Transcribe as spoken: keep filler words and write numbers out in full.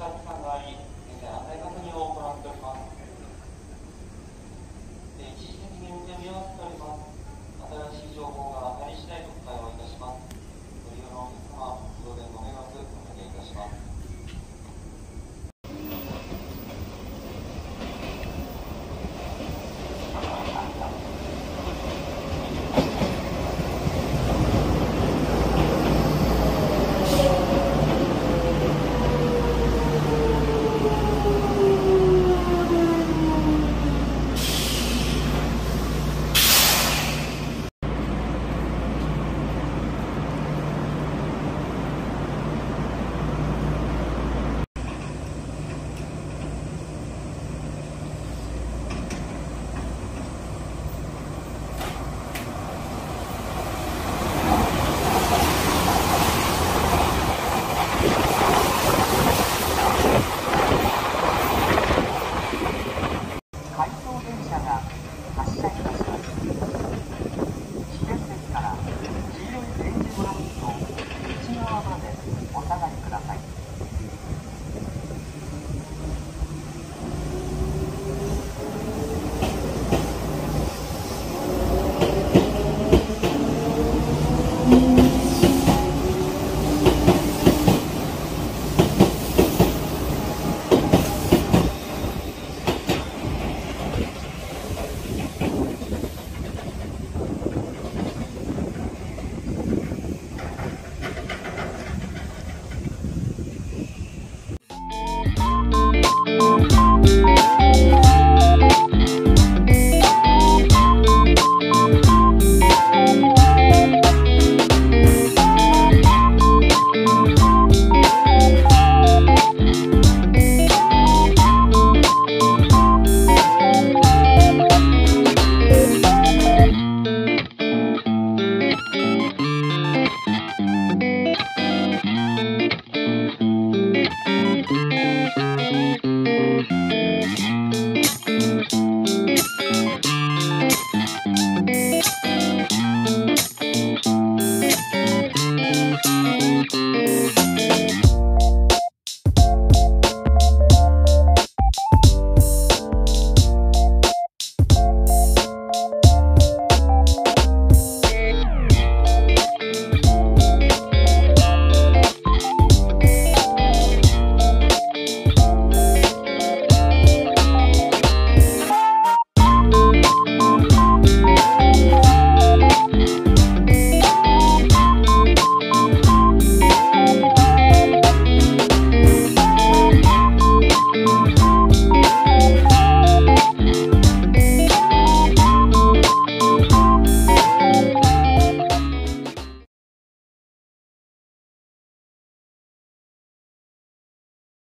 新しい情報が当たり次第と